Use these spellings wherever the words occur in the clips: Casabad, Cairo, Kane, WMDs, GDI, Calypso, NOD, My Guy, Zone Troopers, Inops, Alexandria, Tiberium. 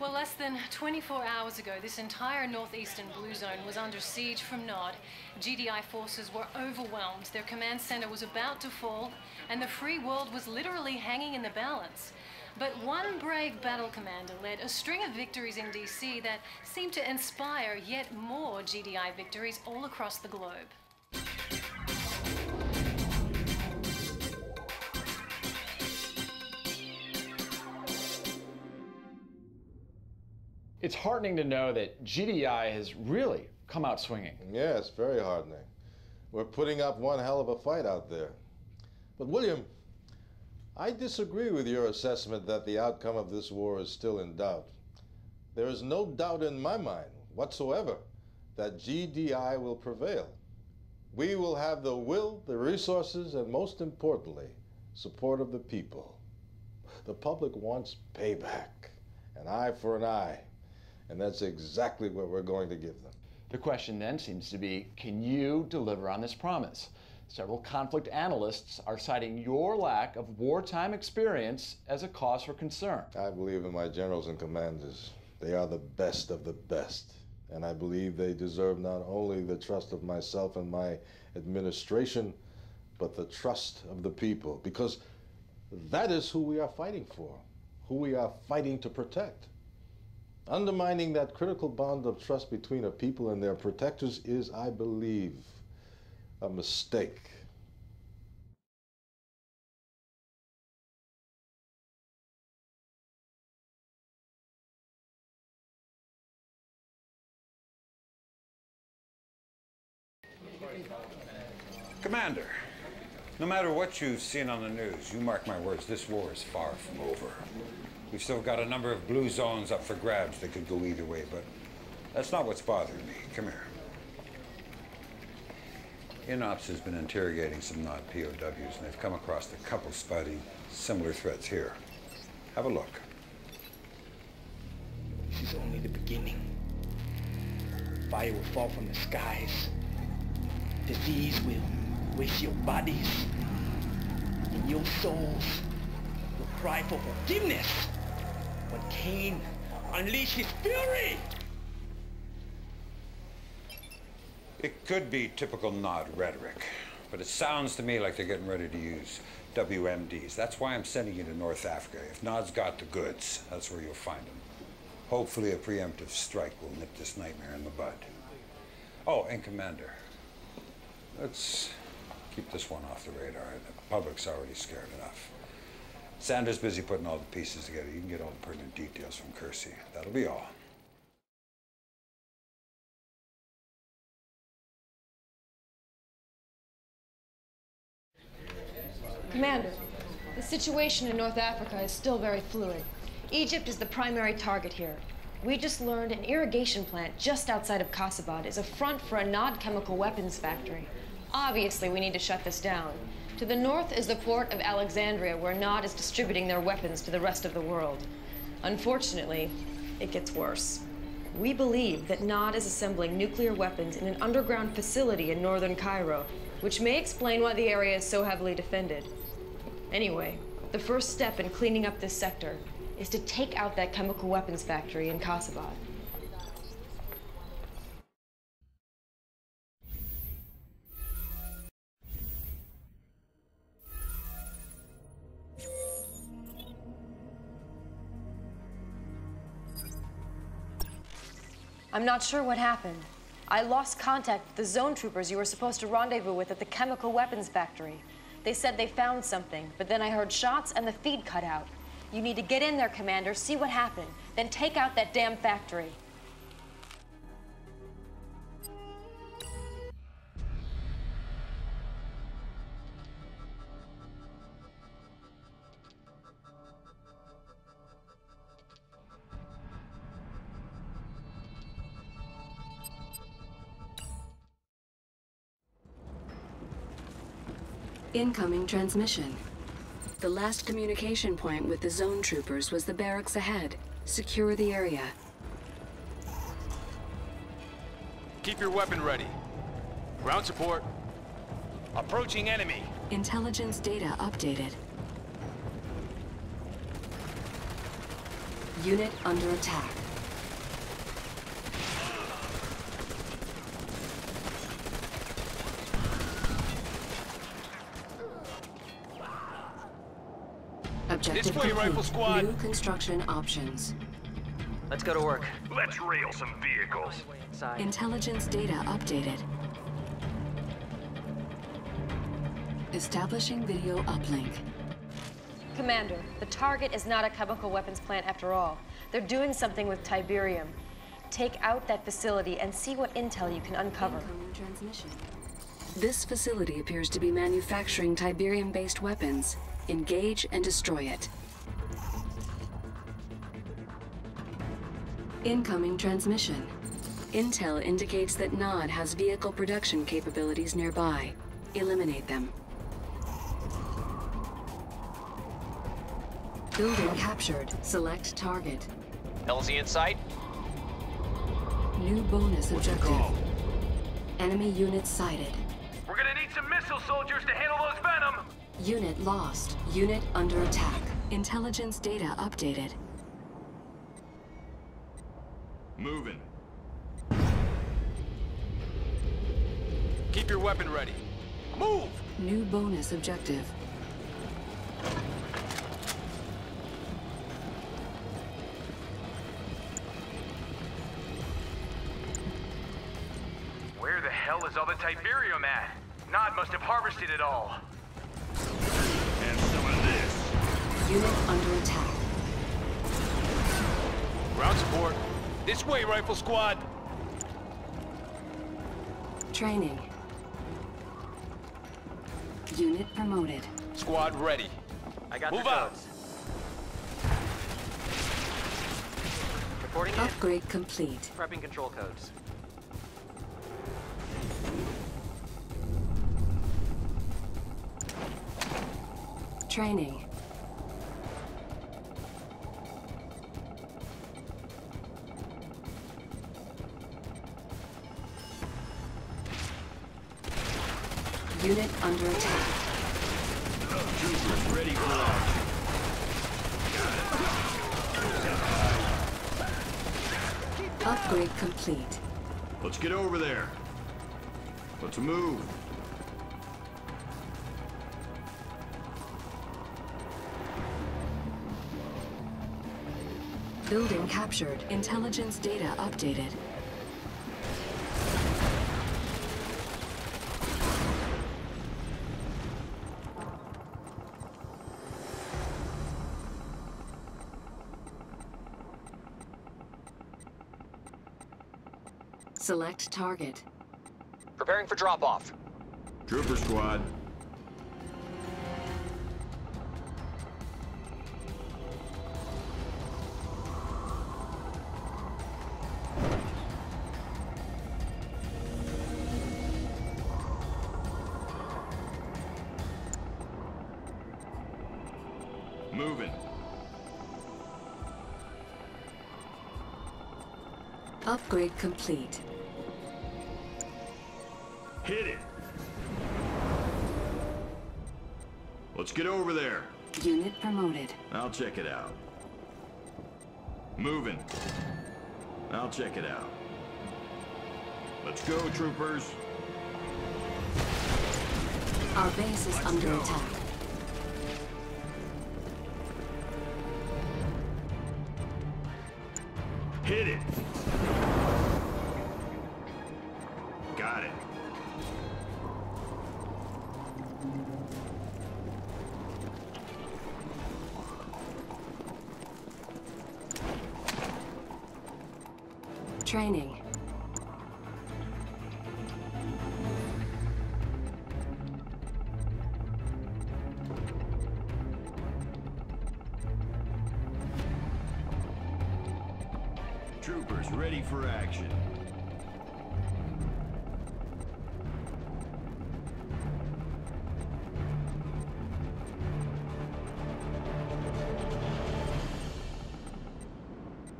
Well, less than 24 hours ago, this entire northeastern blue zone was under siege from Nod. GDI forces were overwhelmed, their command center was about to fall, and the free world was literally hanging in the balance. But one brave battle commander led a string of victories in DC that seemed to inspire yet more GDI victories all across the globe. It's heartening to know that GDI has really come out swinging. Yeah, it's very heartening. We're putting up one hell of a fight out there. But William, I disagree with your assessment that the outcome of this war is still in doubt. There is no doubt in my mind whatsoever that GDI will prevail. We will have the will, the resources, and most importantly, support of the people. The public wants payback, an eye for an eye. And that's exactly what we're going to give them. The question then seems to be, can you deliver on this promise? Several conflict analysts are citing your lack of wartime experience as a cause for concern. I believe in my generals and commanders. They are the best of the best. And I believe they deserve not only the trust of myself and my administration, but the trust of the people. Because that is who we are fighting for, who we are fighting to protect. Undermining that critical bond of trust between a people and their protectors is, I believe, a mistake. Commander, no matter what you've seen on the news, you mark my words, this war is far from over. We've still got a number of blue zones up for grabs that could go either way, but that's not what's bothering me. Come here. Inops has been interrogating some non-POWs, and they've come across a couple spouting similar threats here. Have a look. This is only the beginning. Fire will fall from the skies. Disease will waste your bodies. And your souls will cry for forgiveness. When Kane unleashes fury! It could be typical Nod rhetoric, but it sounds to me like they're getting ready to use WMDs. That's why I'm sending you to North Africa. If Nod's got the goods, that's where you'll find them. Hopefully a preemptive strike will nip this nightmare in the bud. Oh, and Commander, let's keep this one off the radar. The public's already scared enough. Sanders' busy putting all the pieces together. You can get all the pertinent details from Kersey. That'll be all. Commander, the situation in North Africa is still very fluid. Egypt is the primary target here. We just learned an irrigation plant just outside of Casabad is a front for a Nod chemical weapons factory. Obviously, we need to shut this down. To the north is the port of Alexandria, where Nod is distributing their weapons to the rest of the world. Unfortunately, it gets worse. We believe that Nod is assembling nuclear weapons in an underground facility in northern Cairo, which may explain why the area is so heavily defended. Anyway, the first step in cleaning up this sector is to take out that chemical weapons factory in Casabad. I'm not sure what happened. I lost contact with the Zone Troopers you were supposed to rendezvous with at the chemical weapons factory. They said they found something, but then I heard shots and the feed cut out. You need to get in there, Commander, see what happened, then take out that damn factory. Incoming transmission. The last communication point with the Zone Troopers was the barracks ahead. Secure the area. Keep your weapon ready. Ground support. Approaching enemy. Intelligence data updated. Unit under attack. Objective complete. This way, Rifle Squad. New construction options. Let's go to work. Let's rail some vehicles. Intelligence data updated. Establishing video uplink. Commander, the target is not a chemical weapons plant after all. They're doing something with Tiberium. Take out that facility and see what intel you can uncover. This facility appears to be manufacturing Tiberium-based weapons. Engage and destroy it. Incoming transmission. Intel indicates that Nod has vehicle production capabilities nearby. Eliminate them. Building captured. Select target. LZ in sight. New bonus objective. Enemy units sighted. We're gonna need some missile soldiers to handle those Venom! Unit lost. Unit under attack. Intelligence data updated. Moving. Keep your weapon ready. Move! New bonus objective. Where the hell is all the Tiberium at? Nod must have harvested it all. And some of this. Unit under attack. Ground support. This way, Rifle Squad. Training. Unit promoted. Squad ready. I got the codes. Reporting in. Upgrade complete. Prepping control codes. Training. Unit under attack. Troopers ready for launch. Upgrade complete. Let's get over there. Let's move. Building captured. Intelligence data updated. Select target. Preparing for drop-off. Trooper squad. Moving. Upgrade complete. Hit it! Let's get over there. Unit promoted. I'll check it out. Moving. I'll check it out. Let's go, troopers. Our base is under attack. Hit it! Got it. Training. Troopers ready for action.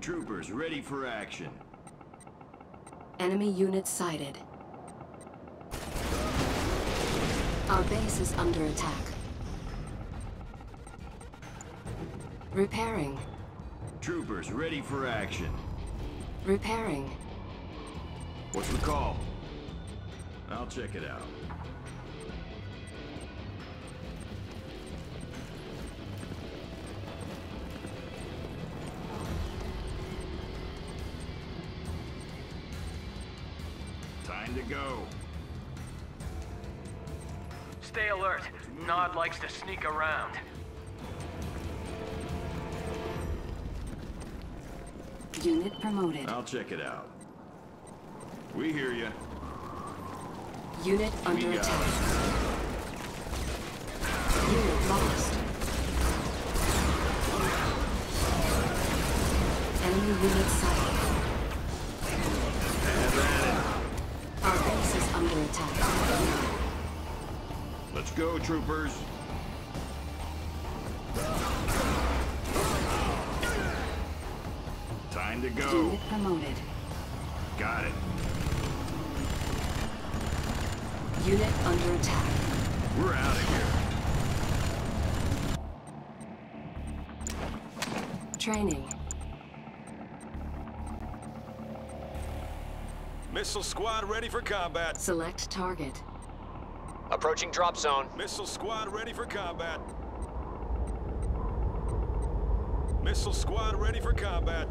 Troopers ready for action. Enemy units sighted. Our base is under attack. Repairing. Troopers ready for action. Repairing. What's the call? I'll check it out. Time to go. Stay alert. Nod likes to sneak around. Unit promoted. I'll check it out. We hear you. Unit under attack. Unit lost. Enemy unit sighted. Our base is under attack. Let's go, troopers. Time to go. Unit promoted. Got it. Unit under attack. We're out of here. Training. Missile squad ready for combat. Select target. Approaching drop zone. Missile squad ready for combat. Missile squad ready for combat.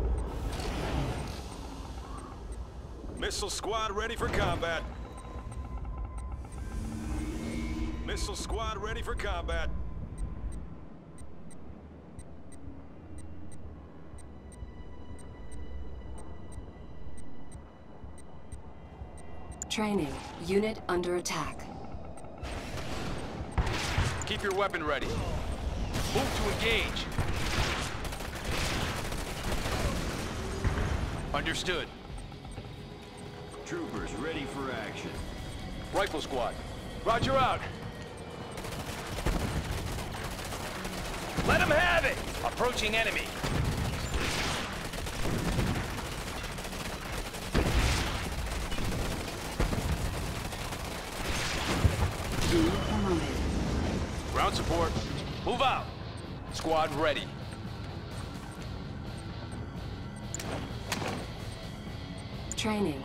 Missile squad ready for combat. Missile squad ready for combat. Training. Unit under attack. Keep your weapon ready. Move to engage. Understood. Troopers ready for action. Rifle squad. Roger out. Let him have it! Approaching enemy. Ground support. Move out. Squad ready. Training.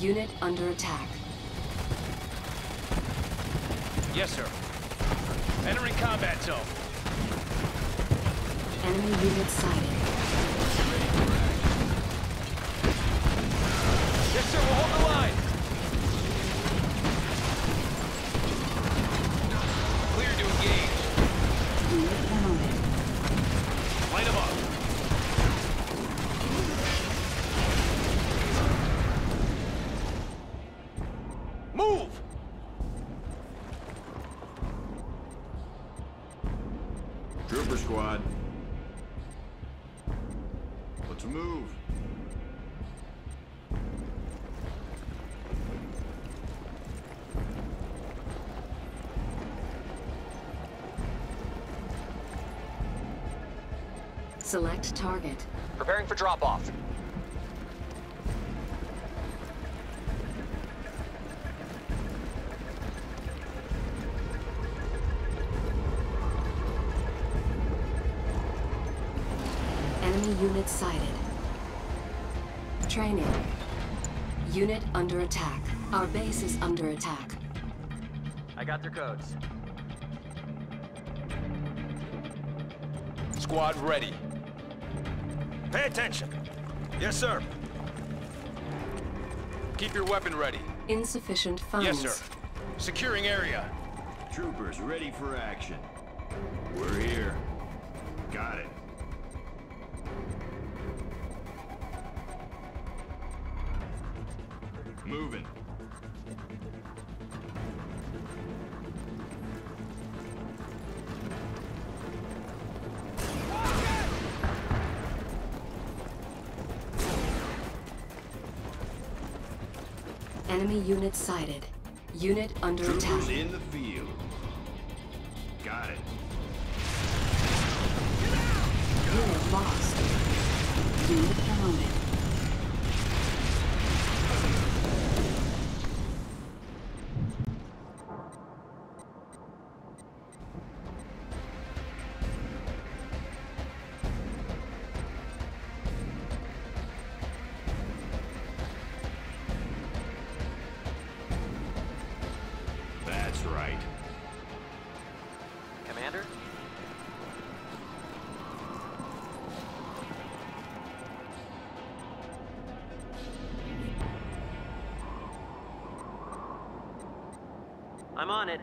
Unit under attack. Yes, sir. Entering combat zone. Enemy unit sighted. Yes, sir. We'll hold the line. Clear to engage. Unit promoted. Light them up. Move. Trooper squad. Let's move. Select target. Preparing for drop-off. Enemy unit sighted. Training. Unit under attack. Our base is under attack. I got their codes. Squad ready. Pay attention. Yes, sir. Keep your weapon ready. Insufficient funds. Yes, sir. Securing area. Troopers ready for action. We're here. Got it. Moving. Enemy unit sighted. Unit under attack. Troopers in the field. Got it. Unit lost. Unit promoted. I'm on it.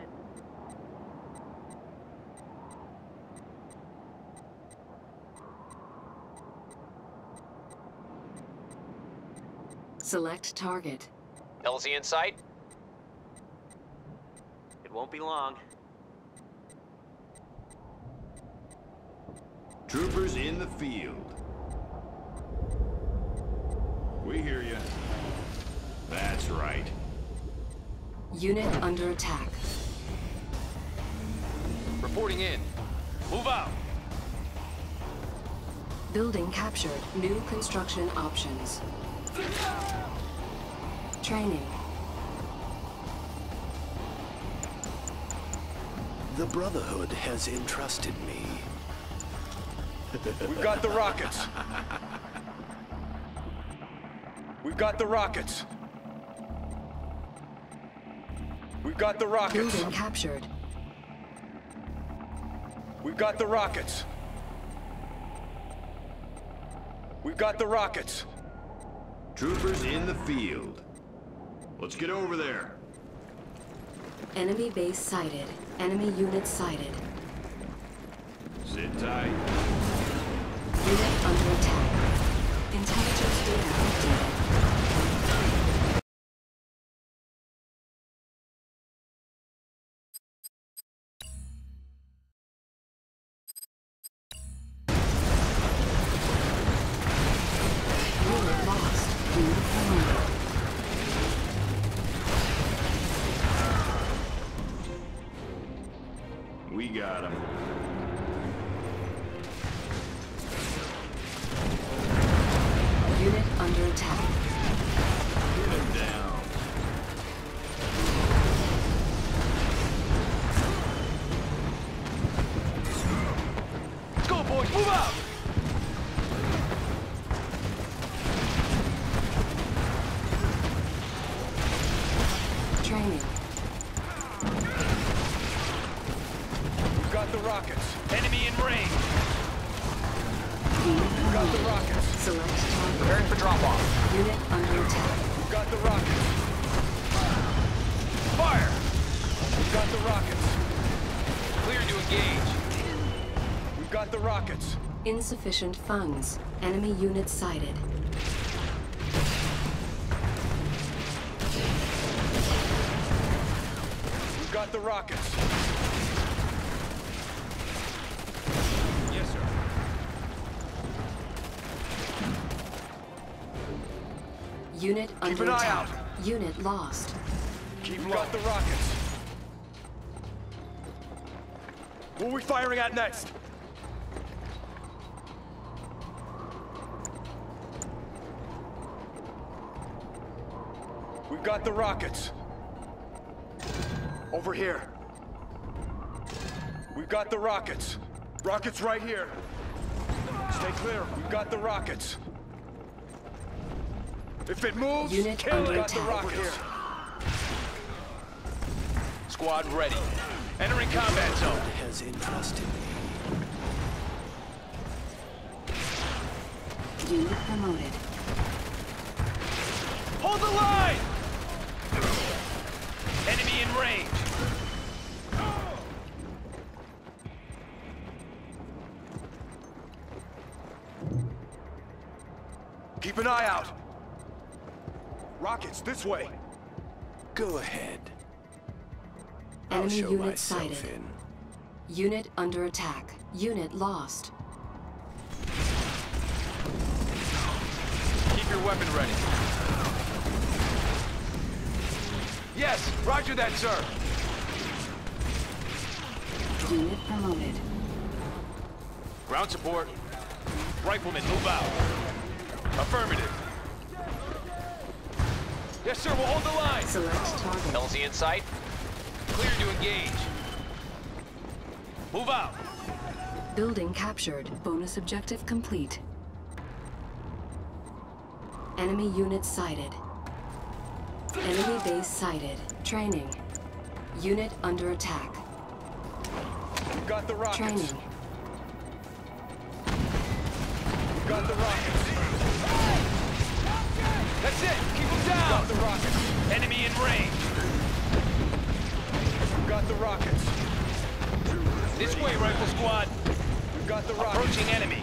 Select target. LZ in sight? It won't be long. Troopers in the field. We hear you. That's right. Unit under attack. Reporting in. Move out. Building captured. New construction options. Training. The Brotherhood has entrusted me. We've got the rockets. We've got the rockets. We've got the rockets. Building captured. We've got the rockets. We've got the rockets. Troopers in the field. Let's get over there. Enemy base sighted. Enemy unit sighted. Sit tight. Unit under attack. Intelligence data updated. Unit lost. Unit found. We got him. Under attack. Get him down. Let's go, boys. Move out. Training. We've got the rockets. Enemy in range. We've got the rockets. Select target. Preparing for drop-off. Unit under attack. We've got the rockets. Fire! We've got the rockets. Clear to engage. We've got the rockets. Insufficient funds. Enemy unit sighted. We've got the rockets. Yes, sir. Unit under attack. Unit lost. We've got the rockets. What are we firing at next? We've got the rockets. Over here. We've got the rockets. Rockets right here. Stay clear. We've got the rockets. If it moves, unit kill it. Got the rocket here. Squad ready. Entering combat zone. Has entrusted me. Unit promoted. Hold the line! Enemy in range. Keep an eye out. Rockets this way. Go ahead. Enemy unit sighted. Unit under attack. Unit lost. Keep your weapon ready. Yes, roger that, sir. Unit promoted. Ground support. Riflemen, move out. Affirmative. Yes, sir, we'll hold the line. Select target. LZ in sight. Clear to engage. Move out. Building captured. Bonus objective complete. Enemy unit sighted. Enemy base sighted. Training. Unit under attack. We've got the rockets. Training. We've got the rockets. That's it! Keep them down! Stop the rockets! Enemy in range! got the rockets. This way, rifle squad. We've got the rockets. Approaching enemy.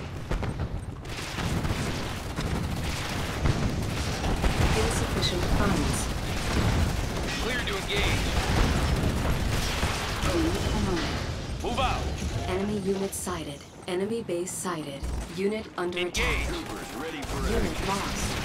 Insufficient funds. Clear to engage. Move out. Enemy unit sighted. Enemy base sighted. Unit under attack. Ready for unit action. Lost.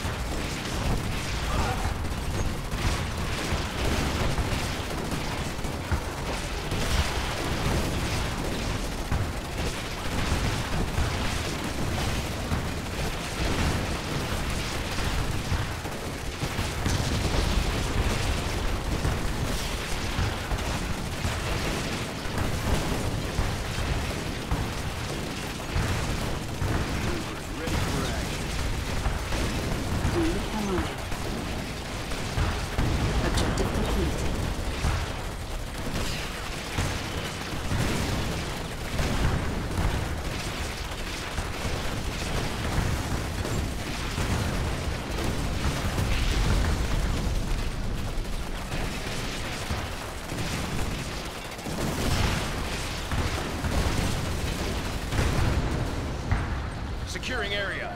Securing area.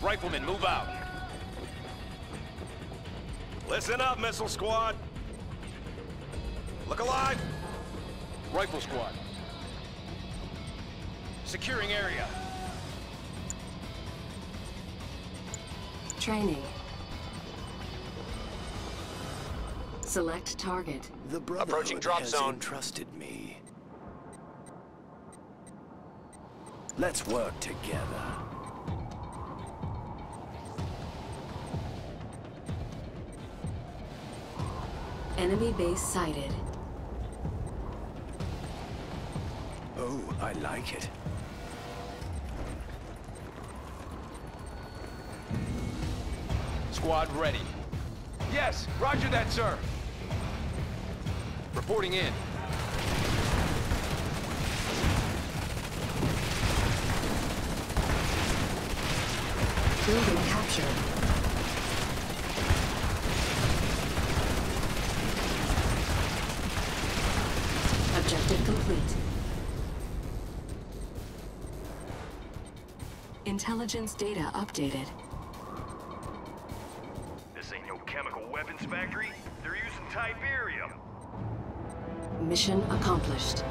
Riflemen, move out. Listen up, missile squad. Look alive. Rifle squad. Securing area. Training. Select target. The brotherhood approaching drop zone. Trusted me. Let's work together. Enemy base sighted. Oh, I like it. Squad ready. Yes, roger that, sir. Reporting in. Building captured. Objective complete. Intelligence data updated. This ain't no chemical weapons factory. They're using Tiberium. Mission accomplished.